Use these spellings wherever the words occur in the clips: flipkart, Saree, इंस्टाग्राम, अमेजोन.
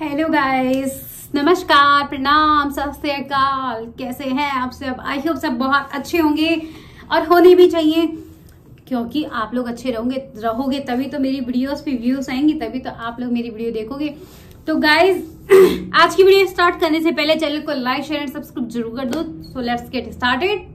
Hello guys, नमस्कार, प्रणाम, सत श्री अकाल। कैसे हैं आप सब? आई होप सब बहुत अच्छे होंगे और होने भी चाहिए, क्योंकि आप लोग अच्छे रहोगे तभी तो मेरी वीडियोस पे व्यूज आएंगी, तभी तो आप लोग मेरी वीडियो देखोगे। तो गाइस, आज की वीडियो स्टार्ट करने से पहले चैनल को लाइक, शेयर एंड सब्सक्राइब जरूर कर दो। So let's get started.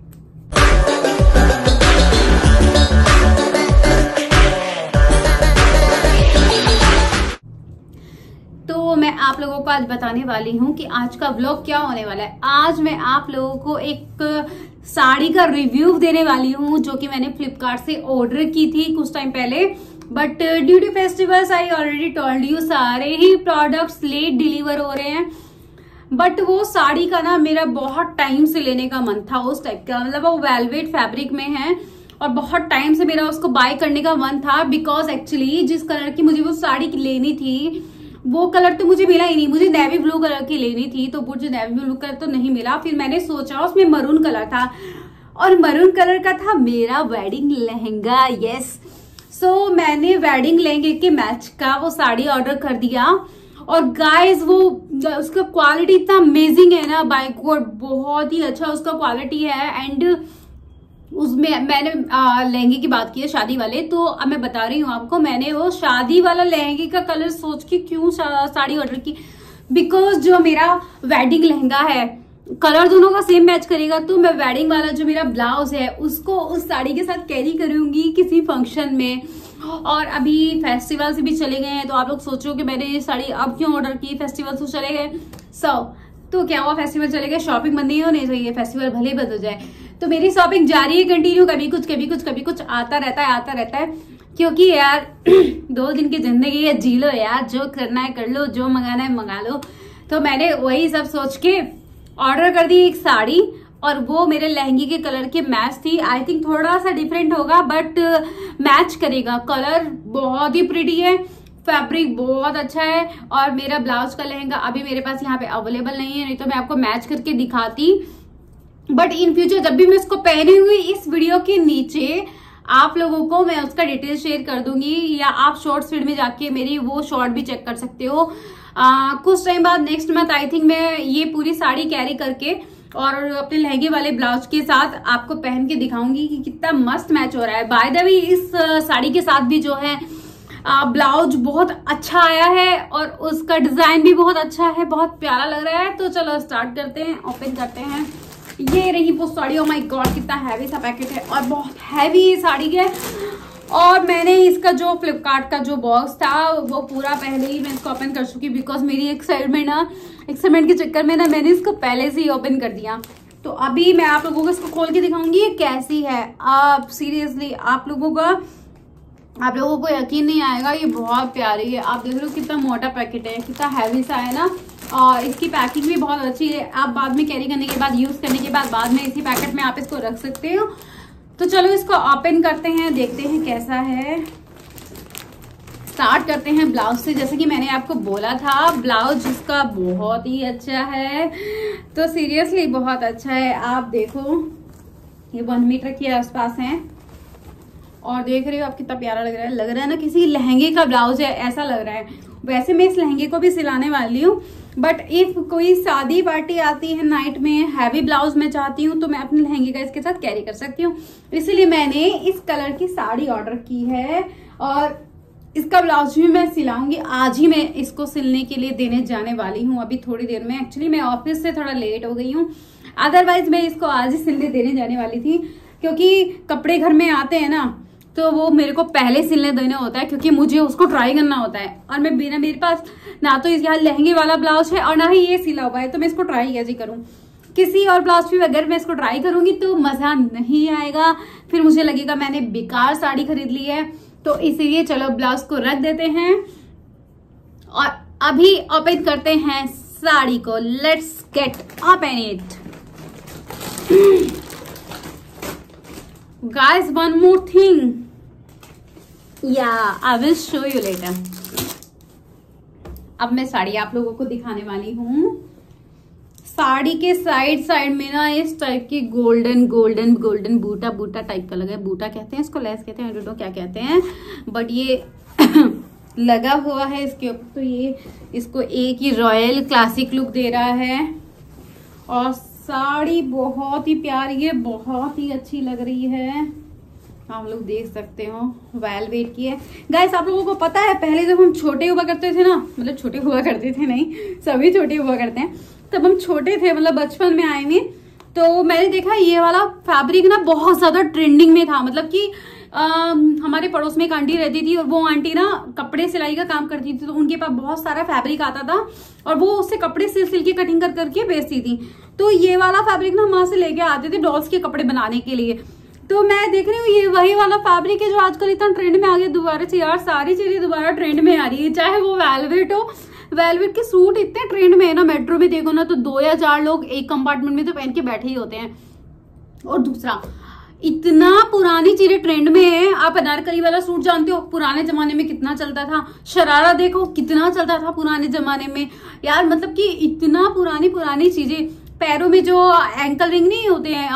तो मैं आप लोगों को आज बताने वाली हूँ कि आज का व्लॉग क्या होने वाला है। आज मैं आप लोगों को एक साड़ी का रिव्यू देने वाली हूँ जो कि मैंने फ्लिपकार्ट से ऑर्डर की थी कुछ टाइम पहले, but due to festivals I already told you सारे ही प्रोडक्ट्स लेट डिलीवर हो रहे हैं। बट वो साड़ी का ना मेरा बहुत टाइम से लेने का मन था, उस टाइप का, मतलब वो वेलवेट फैब्रिक में है और बहुत टाइम से मेरा उसको बाय करने का मन था, बिकॉज एक्चुअली जिस कलर की मुझे वो साड़ी लेनी थी वो कलर तो मुझे मिला ही नहीं। मुझे नेवी ब्लू कलर की लेनी थी, तो मुझे नेवी ब्लू कलर तो नहीं मिला। फिर मैंने सोचा उसमें मरून कलर था और मरून कलर का था मेरा वेडिंग लहंगा। यस, सो मैंने वेडिंग लहंगे के मैच का वो साड़ी ऑर्डर कर दिया। और गाइस वो उसका क्वालिटी इतना अमेजिंग है ना, बाय गॉड बहुत ही अच्छा उसका क्वालिटी है। एंड उसमें मैंने लहंगे की बात की है, शादी वाले, तो अब मैं बता रही हूँ आपको मैंने वो शादी वाला लहंगे का कलर सोच के क्यों साड़ी ऑर्डर की, बिकॉज जो मेरा वेडिंग लहंगा है कलर दोनों का सेम मैच करेगा। तो मैं वेडिंग वाला जो मेरा ब्लाउज है उसको उस साड़ी के साथ कैरी करूंगी किसी फंक्शन में। और अभी फेस्टिवल से भी चले गए हैं, तो आप लोग सोचो कि मैंने ये साड़ी अब क्यों ऑर्डर की, फेस्टिवल तो चले गए। तो क्या हुआ, फेस्टिवल चले गए, शॉपिंग बंद नहीं होने चाहिए, फेस्टिवल भले बंद हो जाए। तो मेरी शॉपिंग जारी है कंटिन्यू, कभी कुछ आता रहता है, क्योंकि यार 2 दिन की जिंदगी है, जी लो यार, जो करना है कर लो, जो मंगाना है मंगा लो। तो मैंने वही सब सोच के ऑर्डर कर दी एक साड़ी, और वो मेरे लहंगे के कलर के मैच थी। आई थिंक थोड़ा सा डिफरेंट होगा बट मैच करेगा, कलर बहुत ही प्रिटी है, फैब्रिक बहुत अच्छा है। और मेरा ब्लाउज का लहंगा अभी मेरे पास यहाँ पे अवेलेबल नहीं है, नहीं तो मैं आपको मैच करके दिखाती। बट इन फ्यूचर जब भी मैं इसको पहने हुई इस वीडियो के नीचे आप लोगों को मैं उसका डिटेल शेयर कर दूंगी, या आप शॉर्ट्स फीड में जाके मेरी वो शॉर्ट भी चेक कर सकते हो। कुछ टाइम बाद नेक्स्ट मंथ आई थिंक मैं ये पूरी साड़ी कैरी करके और अपने लहंगे वाले ब्लाउज के साथ आपको पहन के दिखाऊंगी कि कितना मस्त मैच हो रहा है। बाय द वे इस साड़ी के साथ भी जो है ब्लाउज बहुत अच्छा आया है और उसका डिजाइन भी बहुत अच्छा है, बहुत प्यारा लग रहा है। तो चलो स्टार्ट करते हैं, ओपन करते हैं। ये रही वो साड़ी। ओ माय गॉड, कितना हैवी सा पैकेट है और बहुत हैवी ये साड़ी है। और मैंने इसका जो फ्लिपकार्ट का जो बॉक्स था वो पूरा पहले ही मैं इसको ओपन कर चुकी, बिकॉज मेरी एक्साइटमेंट के चक्कर में ना मैंने इसको पहले से ही ओपन कर दिया। तो अभी मैं आप लोगों को इसको खोल के दिखाऊंगी ये कैसी है। आप सीरियसली आप लोगों को यकीन नहीं आएगा, ये बहुत प्यारी है। आप देख लो कितना मोटा पैकेट है, कितना हैवी सा है ना, और इसकी पैकिंग भी बहुत अच्छी है। आप बाद में कैरी करने के बाद, यूज़ करने के बाद, इसी पैकेट में आप इसको रख सकते हो। तो चलो इसको ओपन करते हैं, देखते हैं कैसा है। स्टार्ट करते हैं ब्लाउज से। जैसे कि मैंने आपको बोला था ब्लाउज इसका बहुत ही अच्छा है, तो सीरियसली बहुत अच्छा है। आप देखो ये 1 मीटर के आसपास है और देख रहे हो आप कितना प्यारा लग रहा है। लग रहा है ना किसी लहंगे का ब्लाउज है, ऐसा लग रहा है। वैसे मैं इस लहंगे को भी सिलाने वाली हूँ, बट इफ कोई शादी पार्टी आती है नाइट में, हैवी ब्लाउज मैं चाहती हूँ, तो मैं अपने लहंगे का इसके साथ कैरी कर सकती हूँ। इसीलिए मैंने इस कलर की साड़ी ऑर्डर की है और इसका ब्लाउज भी मैं सिलाऊंगी। आज ही मैं इसको सिलने के लिए देने जाने वाली हूँ अभी थोड़ी देर में। एक्चुअली मैं ऑफिस से थोड़ा लेट हो गई हूँ, अदरवाइज मैं इसको आज ही सिलने देने जाने वाली थी, क्योंकि कपड़े घर में आते हैं ना तो वो मेरे को पहले सिलने देना होता है, क्योंकि मुझे उसको ट्राई करना होता है। और मैं बिना, मेरे पास ना तो यहाँ लहंगे वाला ब्लाउज है और ना ही ये सिला हुआ है, तो मैं इसको ट्राई कैसे करूँ। किसी और ब्लाउज भी अगर मैं इसको ट्राई करूँगी तो मज़ा नहीं आएगा, फिर मुझे लगेगा मैंने बेकार साड़ी खरीद ली है। तो इसीलिए चलो ब्लाउज को रख देते हैं और अभी ओपन करते हैं साड़ी को। Let's get open it. Guys, one more thing. Yeah, I will show you later. अब मैं साड़ी आप लोगों को दिखाने वाली हूँ। साड़ी के साइड में ना इस टाइप की गोल्डन बूटा टाइप का लगा है। बूटा कहते हैं इसको, लेस कहते हैं, डोंट नो क्या कहते हैं, बट ये लगा हुआ है इसके ऊपर। तो ये इसको एक ही रॉयल क्लासिक लुक दे रहा है। और साड़ी बहुत ही प्यारी है, बहुत ही अच्छी लग रही है, आप लोग देख सकते हो। वेल वेट की है गाइस। आप लोगों को पता है पहले जब हम छोटे हुआ करते थे ना, मतलब छोटे हुआ करते थे, नहीं सभी छोटे हुआ करते हैं, तब हम छोटे थे मतलब बचपन में आए में, तो मैंने देखा ये वाला फैब्रिक ना बहुत ज़्यादा ट्रेंडिंग में था। मतलब कि हमारे पड़ोस में एक आंटी रहती थी और वो आंटी ना कपड़े सिलाई का काम करती थी, तो उनके पास बहुत सारा फैब्रिक आता था और वो उससे कपड़े सिल के कटिंग कर करके बेचती थी। तो ये वाला फैब्रिक ना हम वहाँ से लेके आते थे डॉल्स के कपड़े बनाने के लिए। तो मैं देख रही हूँ ये वही वाला फैब्रिक है जो आजकल इतना ट्रेंड में आ गया दोबारा से। यार सारी चीज़ें दोबारा ट्रेंड में आ रही है, चाहे वो वेलवेट हो। वेलवेट के सूट इतने ट्रेंड में है ना, मेट्रो में देखो ना तो 2 या 4 लोग एक कंपार्टमेंट में तो पहन के बैठे ही होते हैं। और दूसरा इतना पुरानी चीजें ट्रेंड में है। आप अनारकली वाला सूट जानते हो, पुराने जमाने में कितना चलता था। शरारा देखो कितना चलता था पुराने जमाने में। यार मतलब कि इतना पुरानी चीजें, पैरों में जो एंकल रिंग नहीं होते हैं,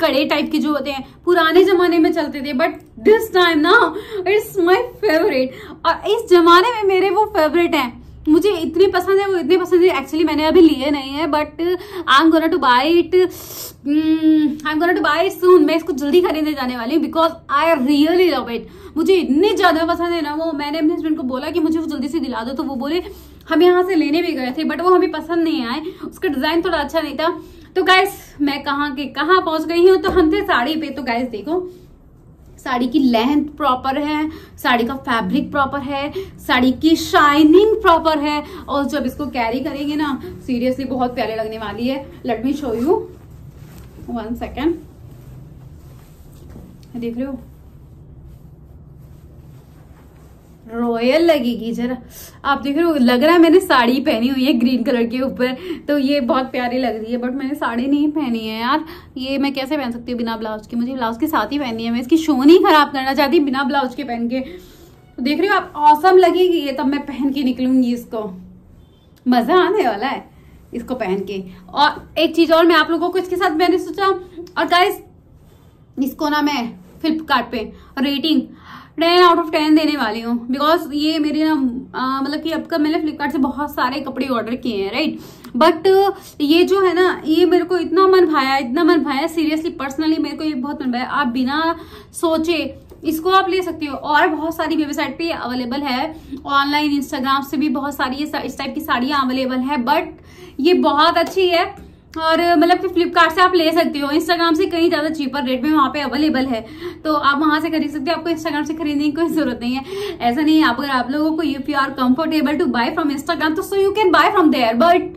कड़े टाइप के जो होते हैं, पुराने जमाने में चलते थे। बट दिस टाइम ना इट्स माय फेवरेट। और इस जमाने में मेरे वो फेवरेट हैं, मुझे इतने पसंद है, वो इतने पसंद है। एक्चुअली मैंने अभी लिए नहीं है, but I am gonna to buy it soon. मैं इसको जल्दी खरीदने जाने वाली हूँ because I really love it. मुझे इतने ज्यादा पसंद है ना वो। मैंने अपने हस्बैंड को बोला कि मुझे वो जल्दी से दिला दो, तो वो बोले हम यहाँ से लेने भी गए थे बट वो हमें पसंद नहीं आए, उसका डिजाइन थोड़ा अच्छा नहीं था। तो गाइस मैं कहाँ पहुंच गई हूँ, तो हम थे साड़ी पे। तो गाइस देखो साड़ी की लेंथ प्रॉपर है, साड़ी का फैब्रिक प्रॉपर है, साड़ी की शाइनिंग प्रॉपर है, और जब इसको कैरी करेंगे ना सीरियसली बहुत प्यारी लगने वाली है। Let me show you 1 second. देख रहे हो रॉयल लगेगी जरा। आप देख रहे हो लग रहा है मैंने साड़ी पहनी हुई है ग्रीन कलर के ऊपर, तो ये बहुत प्यारी लग रही है। बट मैंने साड़ी नहीं पहनी है यार, ये मैं कैसे पहन सकती हूँ बिना ब्लाउज के। मुझे ब्लाउज के साथ ही पहननी है, मैं इसकी शो नहीं खराब करना चाहती बिना ब्लाउज के पहन के। तो देख रहे हो आप, ऑसम लगेगी ये, तब मैं पहन के निकलूंगी, इसको मजा आने वाला है इसको पहन के। और एक चीज और मैं आप लोगों को इसके साथ मैंने सोचा, और गाइस इसको ना मैं फ्लिपकार्ट पे रेटिंग 10 आउट ऑफ 10 देने वाली हूँ। बिकॉज ये मेरे ना मतलब कि अब का मैंने फ्लिपकार्ट से बहुत सारे कपड़े ऑर्डर किए हैं, राइट। बट ये जो है ना, ये मेरे को इतना मन भाया सीरियसली, पर्सनली मेरे को ये बहुत मन भाया। आप बिना सोचे इसको आप ले सकते हो, और बहुत सारी वेबसाइट पे अवेलेबल है, ऑनलाइन इंस्टाग्राम से भी बहुत सारी इस टाइप की साड़ियाँ अवेलेबल है। बट ये बहुत अच्छी है, और मतलब कि फ्लिपकार्ट से आप ले सकते हो, इंस्टाग्राम से कहीं ज़्यादा चीपर रेट में वहाँ पे अवेलेबल है, तो आप वहाँ से खरीद सकते हो। आपको इंस्टाग्राम से खरीदने की कोई जरूरत नहीं है। ऐसा नहीं है, अगर आप लोगों को if you are comfortable to buy from इंस्टाग्राम तो so you can buy from there. But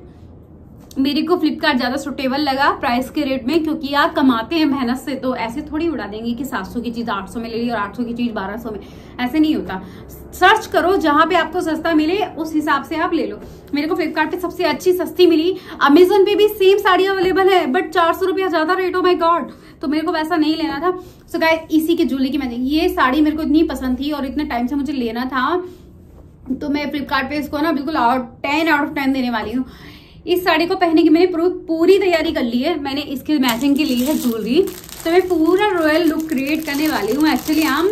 मेरे को फ्लिपकार्ट ज़्यादा सुटेबल लगा प्राइस के रेट में, क्योंकि आप कमाते हैं मेहनत से, तो ऐसे थोड़ी उड़ा देंगे कि 700 की चीज़ 800 में ले ली और 800 की चीज़ 1200 में। ऐसे नहीं होता, सर्च करो जहाँ पे आपको सस्ता मिले उस हिसाब से आप ले लो। मेरे को फ्लिपकार्ट पे सबसे अच्छी सस्ती मिली। अमेजोन पे भी सेम साड़ी अवेलेबल है बट 400 रुपया ज़्यादा रेट, ओ माई गॉड, तो मेरे को वैसा नहीं लेना था। सो गाइस इसी के ज्वेलरी की मैंने ये साड़ी मेरे को इतनी पसंद थी और इतने टाइम से मुझे लेना था, तो मैं फ्लिपकार्ट पे इसको ना बिल्कुल 10 आउट ऑफ 10 देने वाली हूँ। इस साड़ी को पहनने की मैंने पूरी तैयारी कर ली है। मैंने इसके मैचिंग के लिए है ज्वेलरी, तो मैं पूरा रॉयल लुक क्रिएट करने वाली हूँ। एक्चुअली हम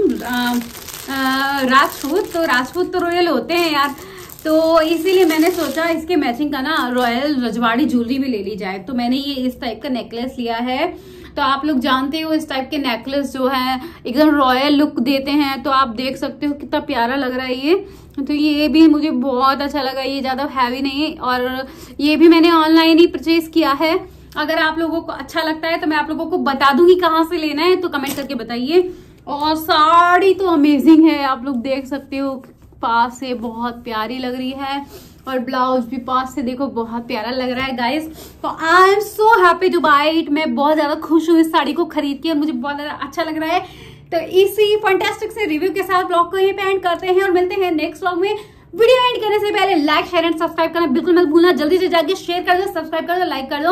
राजपूत तो रॉयल होते हैं यार, तो इसीलिए मैंने सोचा इसके मैचिंग का ना रॉयल रजवाड़ी ज्वेलरी भी ले ली जाए। तो मैंने ये इस टाइप का नेकलेस लिया है। तो आप लोग जानते हो इस टाइप के नेकलेस जो है एकदम रॉयल लुक देते हैं, तो आप देख सकते हो कितना प्यारा लग रहा है ये। तो ये भी मुझे बहुत अच्छा लगा, ये ज़्यादा हैवी नहीं है, और ये भी मैंने ऑनलाइन ही परचेज किया है। अगर आप लोगों को अच्छा लगता है तो मैं आप लोगों को बता दूंगी कहाँ से लेना है, तो कमेंट करके बताइए। और साड़ी तो अमेजिंग है, आप लोग देख सकते हो पास से बहुत प्यारी लग रही है, और ब्लाउज भी पास से देखो बहुत प्यारा लग रहा है गाइस। तो I am so happy to buy it. मैं बहुत ज़्यादा खुश हूँ इस साड़ी को खरीद के, और मुझे बहुत ज़्यादा अच्छा लग रहा है। तो इसी फैंटास्टिक से रिव्यू के साथ ब्लॉग को यहीं पे एंड करते हैं और मिलते हैं नेक्स्ट ब्लॉग में। वीडियो एंड करने से पहले लाइक शेयर एंड सब्सक्राइब करना बिल्कुल मत भूलना। जल्दी से जाके शेयर कर दो, सब्सक्राइब कर दो, लाइक कर दो,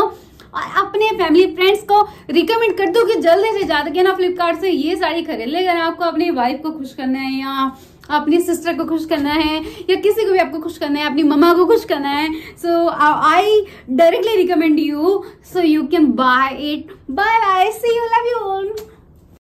और अपने फैमिली फ्रेंड्स को रिकमेंड कर दो कि जल्दी से जाके ना फ्लिपकार्ट से ये साड़ी खरीद ले। अगर आपको अपनी वाइफ को खुश करना है, या अपनी सिस्टर को खुश करना है, या किसी को भी आपको खुश करना है, अपनी मम्मा को खुश करना है, so I directly recommend you, so you can buy it. Bye bye, see you, love you all.